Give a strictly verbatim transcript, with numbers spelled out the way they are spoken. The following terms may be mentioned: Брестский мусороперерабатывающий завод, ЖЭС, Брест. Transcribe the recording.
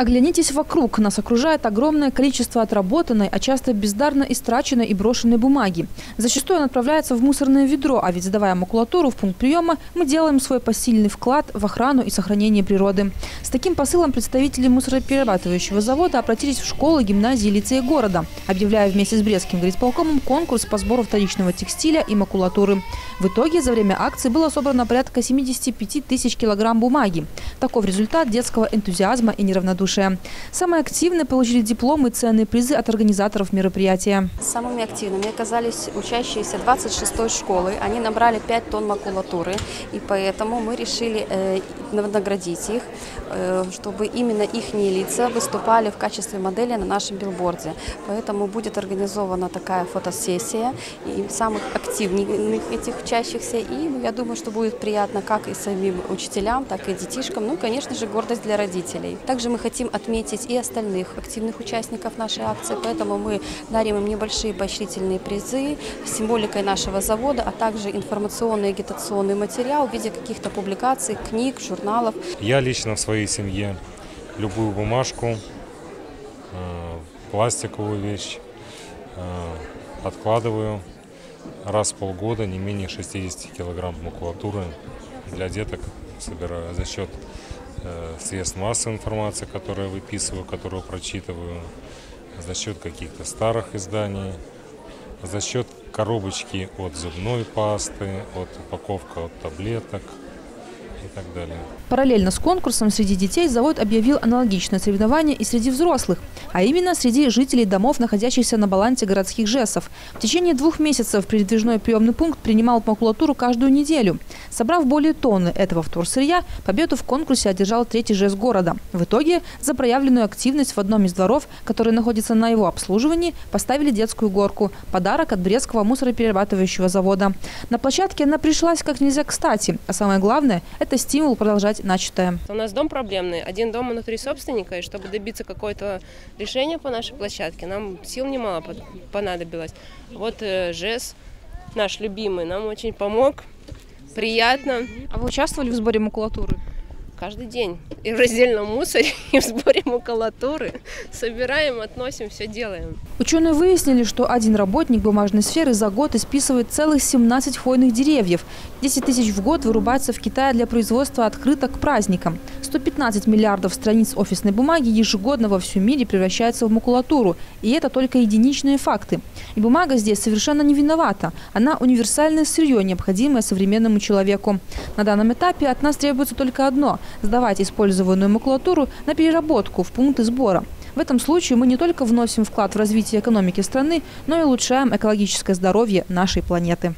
Оглянитесь вокруг. Нас окружает огромное количество отработанной, а часто бездарно истраченной и брошенной бумаги. Зачастую она отправляется в мусорное ведро, а ведь, сдавая макулатуру в пункт приема, мы делаем свой посильный вклад в охрану и сохранение природы. С таким посылом представители мусороперерабатывающего завода обратились в школы, гимназии и лицеи города, объявляя вместе с Брестским горисполкомом конкурс по сбору вторичного текстиля и макулатуры. В итоге за время акции было собрано порядка семидесяти пяти тысяч килограмм бумаги. Таков результат детского энтузиазма и неравнодушия. Самые активные получили дипломы и ценные призы от организаторов мероприятия. Самыми активными оказались учащиеся двадцать шестой школы. Они набрали пять тонн макулатуры, и поэтому мы решили э, наградить их, э, чтобы именно их лица выступали в качестве модели на нашем билборде. Поэтому будет организована такая фотосессия и самых активных этих учащихся. И я думаю, что будет приятно как и самим учителям, так и детишкам. Ну, конечно же, гордость для родителей. Также мы хотим отметить и остальных активных участников нашей акции, поэтому мы дарим им небольшие поощрительные призы с символикой нашего завода, а также информационный и агитационный материал в виде каких-то публикаций, книг, журналов. Я лично в своей семье любую бумажку, пластиковую вещь откладываю раз в полгода, не менее шестидесяти килограмм макулатуры для деток собираю за счет средств массовой информации, которые выписываю, которую прочитываю, за счет каких-то старых изданий, за счет коробочки от зубной пасты, от упаковки от таблеток и так далее. Параллельно с конкурсом среди детей завод объявил аналогичное соревнование и среди взрослых, а именно среди жителей домов, находящихся на балансе городских ЖЭСов. В течение двух месяцев передвижной приемный пункт принимал макулатуру каждую неделю. Собрав более тонны этого вторсырья, победу в конкурсе одержал третий ЖЭС города. В итоге за проявленную активность в одном из дворов, который находится на его обслуживании, поставили детскую горку – подарок от Брестского мусороперерабатывающего завода. На площадке она пришлась как нельзя кстати, а самое главное – это стимул продолжать начатое. У нас дом проблемный, один дом внутри собственника, и чтобы добиться какого-то решения по нашей площадке, нам сил немало понадобилось. Вот ЖЭС, наш любимый, нам очень помог. Приятно. А вы участвовали в сборе макулатуры? Каждый день. И в раздельном мусоре, и в сборе макулатуры. Собираем, относим, все делаем. Ученые выяснили, что один работник бумажной сферы за год исписывает целых семнадцать хвойных деревьев. десять тысяч в год вырубается в Китае для производства открыток к праздникам. сто пятнадцать миллиардов страниц офисной бумаги ежегодно во всем мире превращается в макулатуру. И это только единичные факты. И бумага здесь совершенно не виновата. Она универсальное сырье, необходимое современному человеку. На данном этапе от нас требуется только одно – сдавать использованную макулатуру на переработку в пункты сбора. В этом случае мы не только вносим вклад в развитие экономики страны, но и улучшаем экологическое здоровье нашей планеты.